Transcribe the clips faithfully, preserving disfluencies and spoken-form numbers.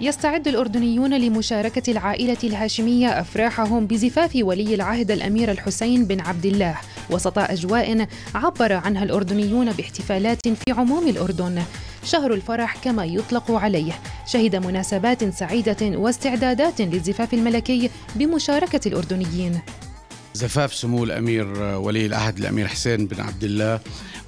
يستعد الأردنيون لمشاركة العائلة الهاشمية أفراحهم بزفاف ولي العهد الأمير الحسين بن عبد الله، وسط أجواء عبر عنها الأردنيون باحتفالات في عموم الأردن. شهر الفرح كما يطلق عليه شهد مناسبات سعيدة واستعدادات للزفاف الملكي بمشاركة الأردنيين. زفاف سمو الأمير ولي العهد الأمير حسين بن عبد الله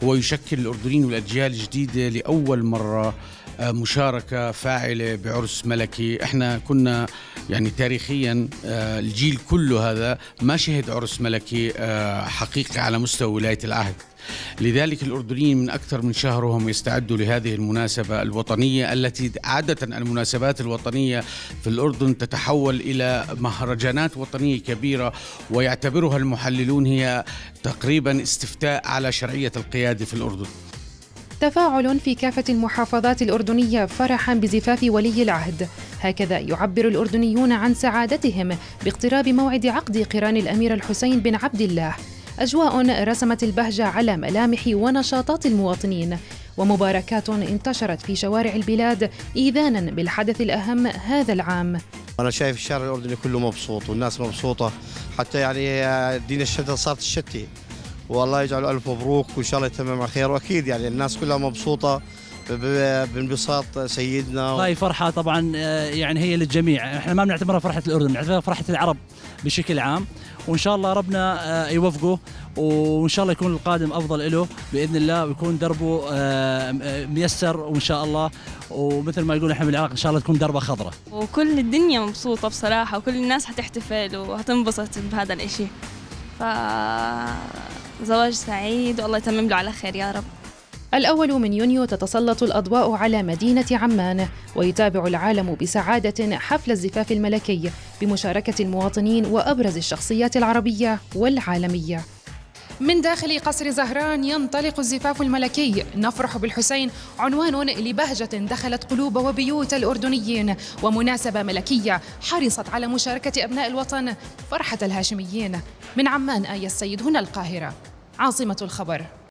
هو يشكل الأردنيين والأجيال الجديدة لأول مرة مشاركة فاعلة بعرس ملكي. احنا كنا يعني تاريخيا الجيل كله هذا ما شهد عرس ملكي حقيقي على مستوى ولاية العهد، لذلك الأردنيين من أكثر من شهر وهم يستعدوا لهذه المناسبة الوطنية التي عادة المناسبات الوطنية في الأردن تتحول إلى مهرجانات وطنية كبيرة، ويعتبرها المحللون هي تقريبا استفتاء على شرعية القيادة في الأردن. تفاعل في كافة المحافظات الأردنية فرحا بزفاف ولي العهد، هكذا يعبر الأردنيون عن سعادتهم باقتراب موعد عقد قران الأمير الحسين بن عبد الله. أجواء رسمت البهجة على ملامح ونشاطات المواطنين، ومباركات انتشرت في شوارع البلاد إيذانا بالحدث الأهم هذا العام. أنا شايف الشارع الأردني كله مبسوط والناس مبسوطة، حتى يعني دين الشتاء صارت الشتي. والله يجعله ألف مبروك وإن شاء الله يتمم على خير، وأكيد يعني الناس كلها مبسوطة بانبساط سيدنا. هاي فرحة طبعا يعني هي للجميع، احنا ما بنعتبرها فرحة الأردن، بنعتبرها فرحة العرب بشكل عام، وإن شاء الله ربنا يوفقه وإن شاء الله يكون القادم أفضل له بإذن الله، ويكون دربه ميسر وإن شاء الله، ومثل ما يقول احنا بالعراق إن شاء الله تكون دربه خضرة. وكل الدنيا مبسوطة بصراحة، وكل الناس حتحتفل وهتنبسط بهذا الإشي، ف زواج سعيد والله يتمم له على خير يا رب. الأول من يونيو تتسلط الأضواء على مدينة عمان، ويتابع العالم بسعادة حفل الزفاف الملكي بمشاركة المواطنين وأبرز الشخصيات العربية والعالمية. من داخل قصر زهران ينطلق الزفاف الملكي، نفرح بالحسين عنوان لبهجة دخلت قلوب وبيوت الأردنيين، ومناسبة ملكية حرصت على مشاركة أبناء الوطن فرحة الهاشميين. من عمان آية السيد، هنا القاهرة، عاصمة الخبر.